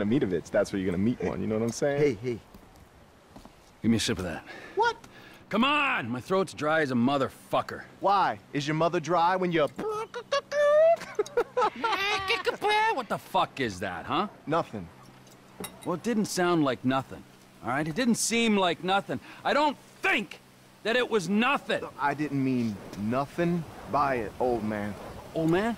gonna meet of it, that's where you're gonna meet one. You know what I'm saying? Hey. Give me a sip of that. What? Come on! My throat's dry as a motherfucker. Why? Is your mother dry when you're... What the fuck is that, huh? Nothing. Well, it didn't sound like nothing, all right? It didn't seem like nothing. I don't think that it was nothing. I didn't mean nothing by it, old man. Old man?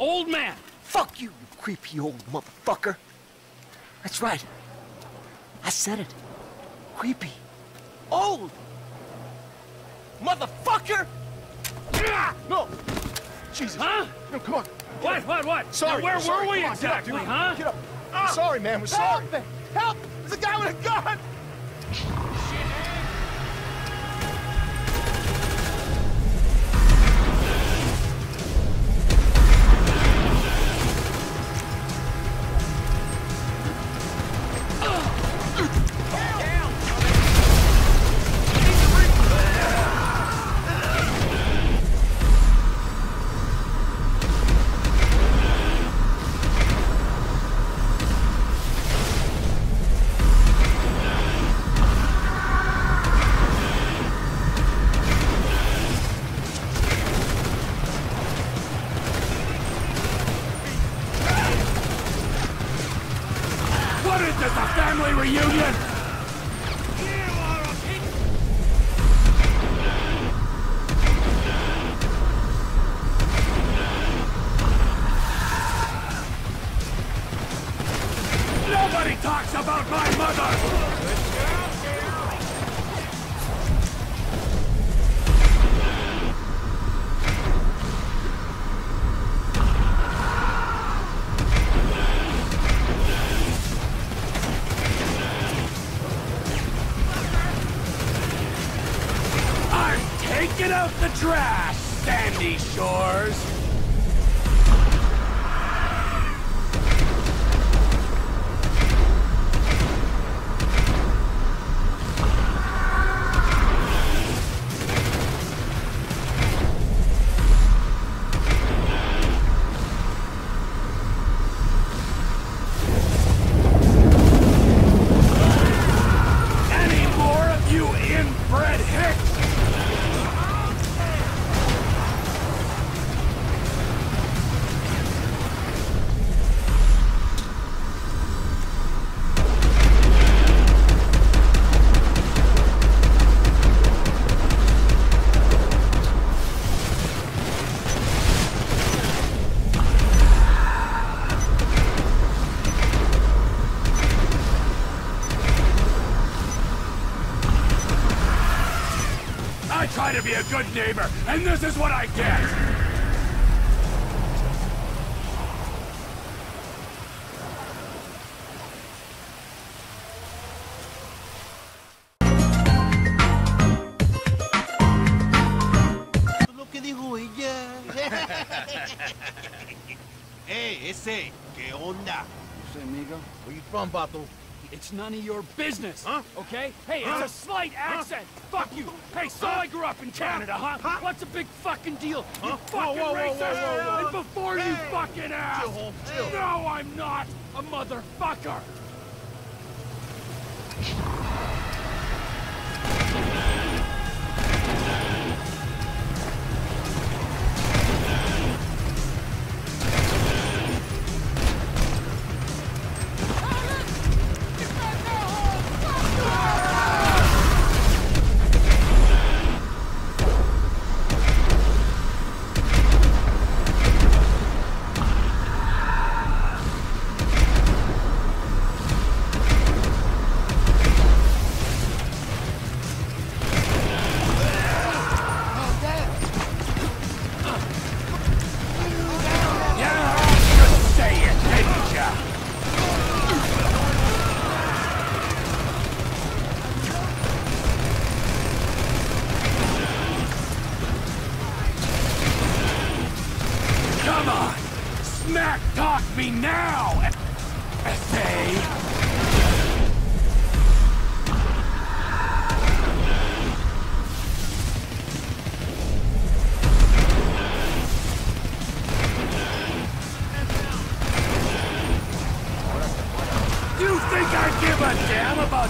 Old man! Fuck you, you creepy old motherfucker. That's right. I said it. Creepy. Old. Motherfucker! No! Jesus. Huh? No, come on. What? Sorry. Now, where were we exactly, huh? Get up. I'm sorry, man. We're sorry. Help! Help! There's a guy with a gun! To be a good neighbor, and this is what I get! Hey, ese, que onda? You say, amigo? Where you from, Bato? It's none of your business, huh? Okay? Hey, it's a slight accent. Fuck you. Hey, so I grew up in Canada, huh? What's a big fucking deal? You fucking racist! And before you fucking ask, no, I'm not a motherfucker.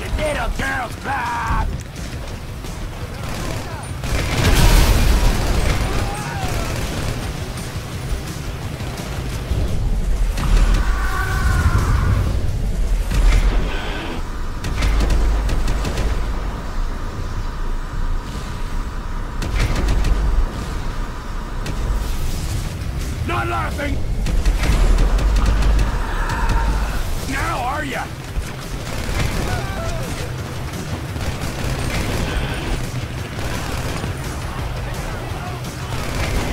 Watch your little girls climb! Not laughing! Now are ya?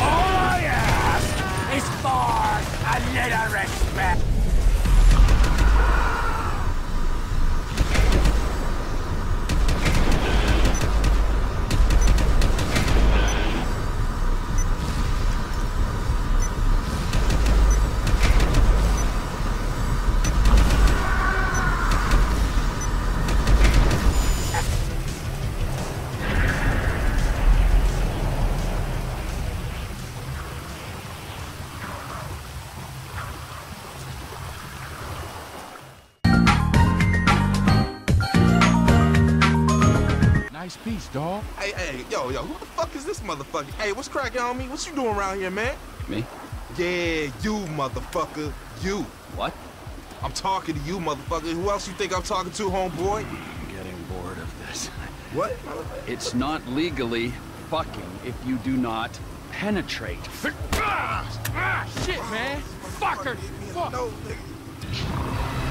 All I ask is for a little respect. Peace, dog. Hey, yo, who the fuck is this motherfucker? Hey, what's cracking on me? What you doing around here, man? Me? Yeah, you, motherfucker. You. What? I'm talking to you, motherfucker. Who else you think I'm talking to, homeboy? I'm getting bored of this. What? It's not legally fucking if you do not penetrate. Shit, man. Fucker. Fuck. No, nigga.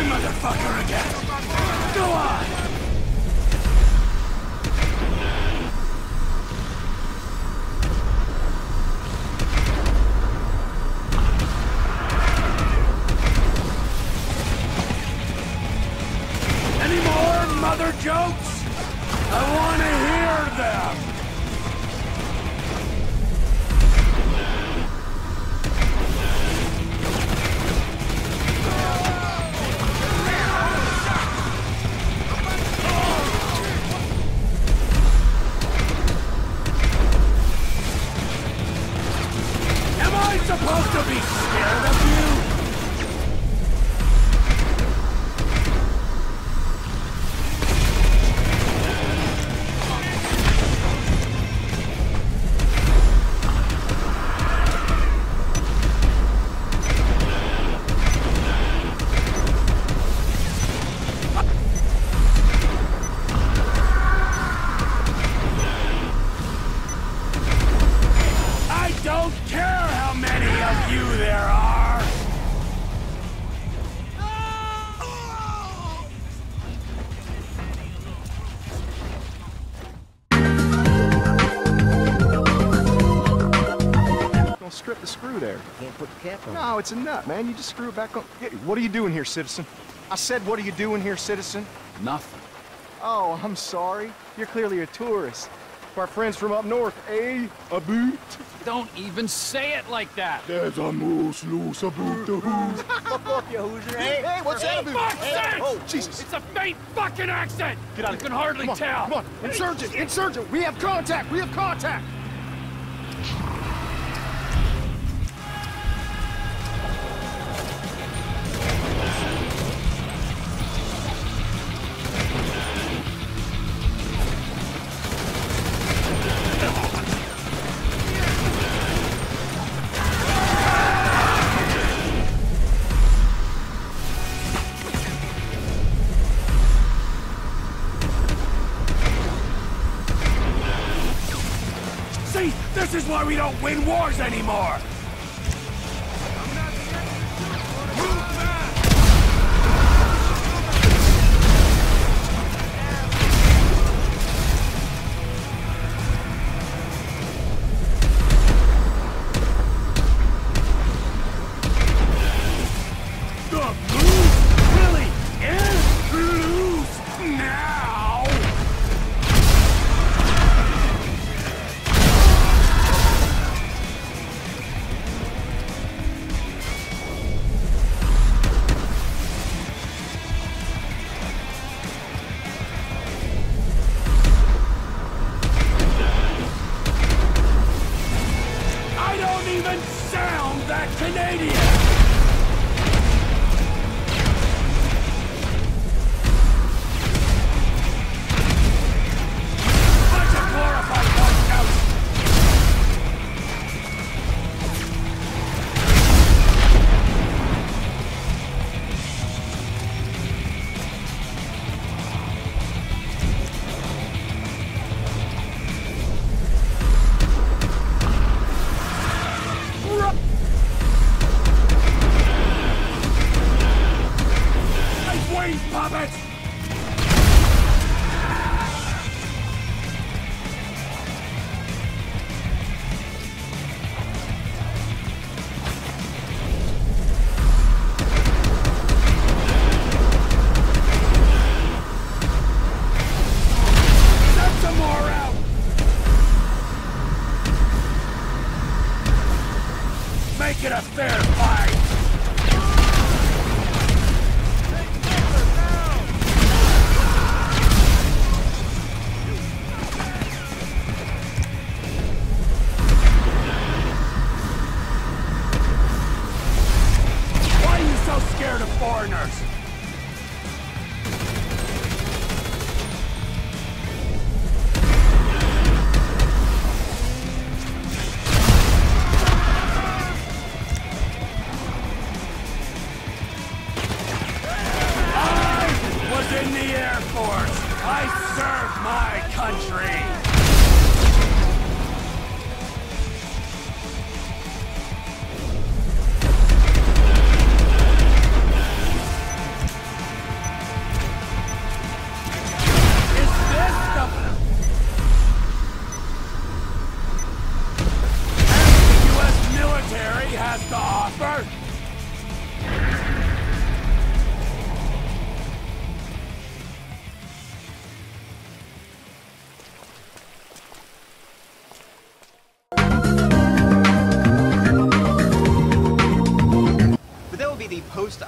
Motherfucker again! Go on! Any more mother jokes? I want to hear them! Supposed to be scared of you? I don't care how many of you there are! Don't strip the screw there. You can't put the cap on. No, it's a nut, man. You just screw it back on. What are you doing here, citizen? I said, what are you doing here, citizen? Nothing. Oh, I'm sorry. You're clearly a tourist. Our friends from up north, eh? A boot? Don't even say it like that. There's a moose loose about the hoos. Fuck off, you Hoosier. Hey, what's that about? Hey. Oh, Jesus. It's a fake fucking accent. Get out of here. You can hardly tell. Come on, insurgent, insurgent. We have contact. We have contact. is why we don't win wars anymore!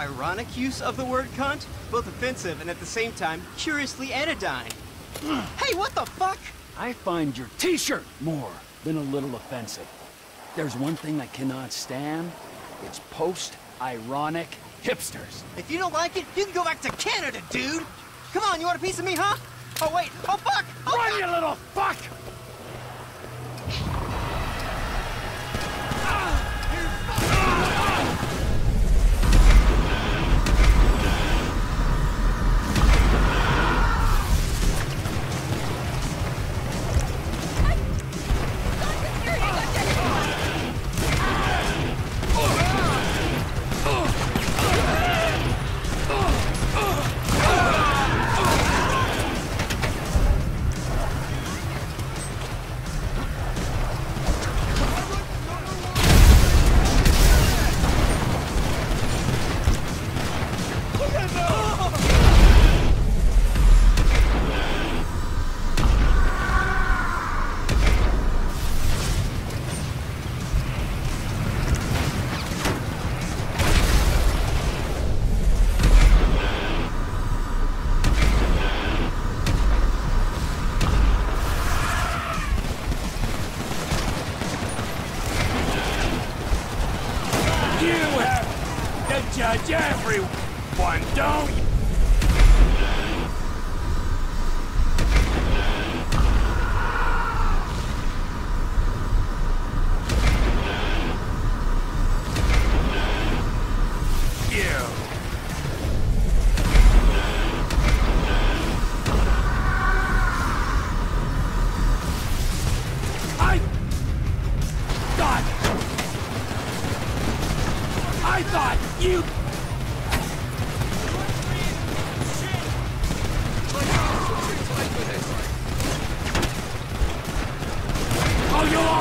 Ironic use of the word cunt, both offensive and at the same time curiously anodyne. Hey, what the fuck? I find your t-shirt more than a little offensive. There's one thing I cannot stand. It's post-ironic hipsters. If you don't like it, you can go back to Canada, dude. Come on, you want a piece of me, huh? Oh, wait. Oh, fuck. Oh, run, fuck. You little fuck!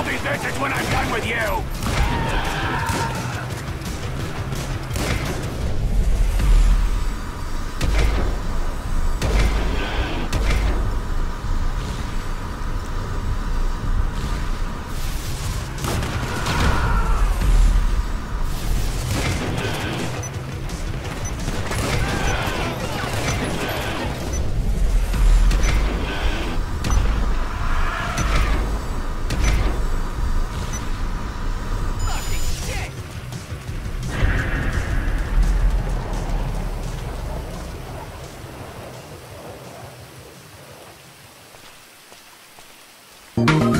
I'll be vintage when I'm done with you!